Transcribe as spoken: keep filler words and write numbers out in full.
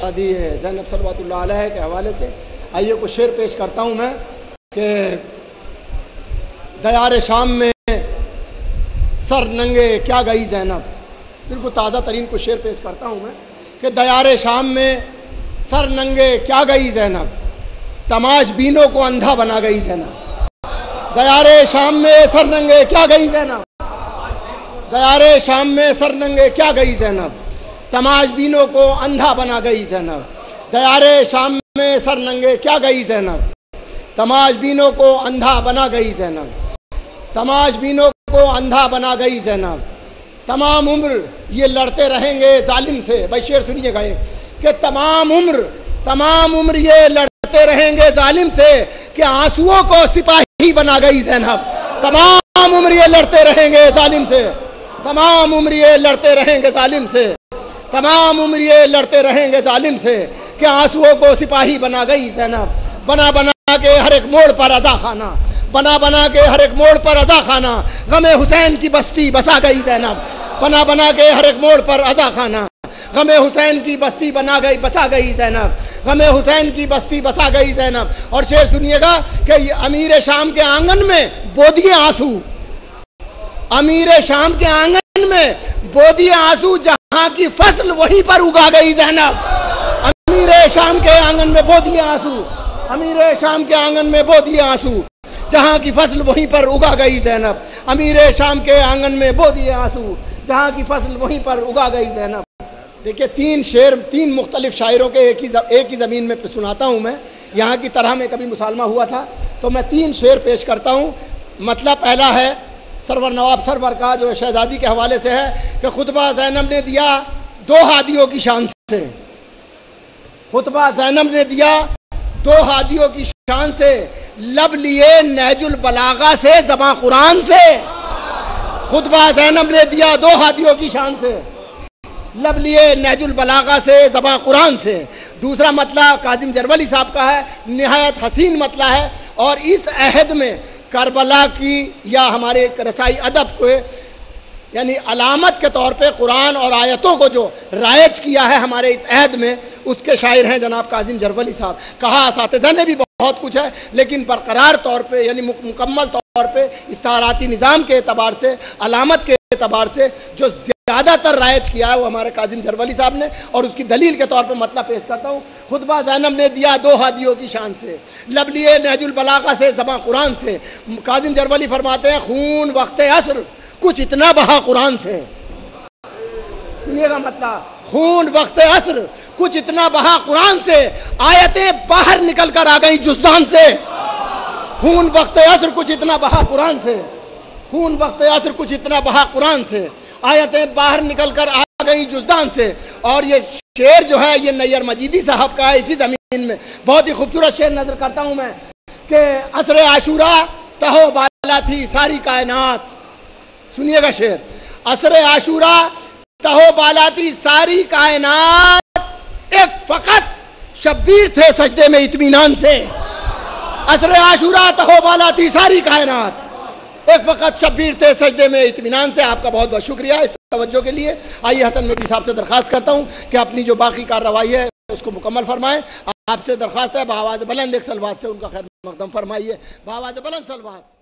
शादी है ज़ैनब सल्लल्लाहु अलैहि वसल्लम के हवाले से आइए कुछ शेर पेश करता हूँ मैं कि दयार शाम में सर नंगे क्या गई ज़ैनब। बिल्कुल ताज़ा तरीन को शेर पेश करता हूँ मैं कि दयार शाम में सर नंगे क्या गई ज़ैनब, तमाश बीनों को अंधा बना गई ज़ैनब। दयार शाम में सर नंगे क्या गई ज़ैनब, दयार शाम में सर नंगे क्या गई ज़ैनब, तमाश बीनों को अंधा बना गई ज़ैनब। दयार शाम में सर नंगे क्या गई ज़ैनब, तमाश बीनों को अंधा बना गई ज़ैनब, तमाश बीनों को अंधा बना गई ज़ैनब। तमाम उम्र ये लड़ते रहेंगे जालिम से। भाई शेर सुनिएगा ये कि तमाम उम्र तमाम उम्र ये लड़ते रहेंगे जालिम से कि आंसुओं को सिपाही बना गई ज़ैनब। तमाम उम्र ये लड़ते रहेंगे जालिम से, तमाम उम्र ये लड़ते रहेंगे जालिम से, तमाम उम्र ये लड़ते रहेंगे जालिम से कि आंसुओं को सिपाही बना गई ज़ैनब। बना बना के हर एक मोड़ पर अदा खाना, बना बना के हर एक मोड़ पर अदा खाना, गमे हुसैन की बस्ती बसा गई ज़ैनब। बना बना के हर एक मोड़ पर अदा खाना, गमे हुसैन की बस्ती बना गई बसा गई ज़ैनब, गमे हुसैन की बस्ती बसा गई ज़ैनब। और शेर सुनिएगा कि अमीर शाम के आंगन में बो दिए आंसू, अमीर शाम के आंगन में बो दिए आंसू, जहाँ की फसल वहीं पर उगा गई ज़ैनब। अमीर शाम के आंगन में बो दिए आंसू, अमीर शाम के आंगन में बो दिए आंसू, जहाँ की फसल वहीं पर उगा गई ज़ैनब। अमीर शाम के आंगन में बो दिए आंसू, जहाँ की फसल वहीं पर उगा गई ज़ैनब। देखिए तीन शेर तीन मुख्तलिफ शायरों के एक ही एक ही ज़मीन में सुनाता हूँ मैं। यहाँ की तरह में कभी मुसालमा हुआ था तो मैं तीन शेर पेश करता हूँ। मतलब पहला है सरवर नवाब सरवर का जो शहजादी के हवाले से है कि खुतबा ज़ैनब ने दिया दो हादियों की शान से, खुतबा ज़ैनब ने दिया दो हादियों की शान से, लब लिए नहजुल बलागा से ज़बां कुरान से। खुतबा ज़ैनब ने दिया दो हादियों की शान से, लब लिए नहजुल बलागा से ज़बां कुरान से। दूसरा मतला काजिम जरवली साहब का है, नहायत हसीन मतला है। और इस अहद में करबला की या हमारे रसाई अदब को यानी अलामत के तौर पे कुरान और आयतों को जो राइज किया है हमारे इस अहद में, उसके शायर हैं जनाब काजिम जरवली साहब। कहा असातिज़ा ने भी बहुत कुछ है, लेकिन बरकरार तौर पे यानी मुकम्मल तौर पे इस्ताराती निज़ाम के अतबार से, अलामत के अतबार से जो ज़्यादातर राइज किया है वो हमारे काजिम जरवली साहब ने। और उसकी दलील के तौर पर मतलब पेश करता हूँ। खुतबा ज़ैनब ने दिया दो हादियों की शान से, लबलिए नहजुल बलागा से ज़बां कुरान से। काजिम जरवली फरमाते हैं खून वक्त असर कुछ इतना बहा कुरान से। सुनिएगा मतलब, खून वक्त असर कुछ इतना बहा कुरान से, आयतें बाहर निकल कर आ गई जुज़दान से। खून वक्त असर कुछ इतना बहा कुरान से, खून वक्त असर कुछ इतना बहा कुरान से, आयतें बाहर निकल कर आ गई जुज़दान से। और ये शेर जो है ये नैयर मजीदी साहब का है, इसी ज़मीन में बहुत ही खूबसूरत शेर नजर करता हूँ मैं कि असर आशूरा तहो बाला थी सारी कायनात। सुनिएगा शेर, असर आशूरा तहो बालाती सारी कायनात, एक फकत शब्बीर थे सजदे में इत्मीनान से। असर आशूरा तहो बालाती सारी कायनात, एक फकत शब्बीर थे सजदे में इत्मीनान से। आपका बहुत बहुत शुक्रिया इस तवज्जो के लिए। आइए हसन नबी साहब से दरख्वास्त करता हूँ कि अपनी जो बाकी कार्रवाई है उसको मुकम्मल फरमाएं। आपसे दरख्वास्त है बआवाज़ बुलंद एक सलवात से उनका खैर मकदम फरमाइए, बआवाज़ बुलंद सलवात।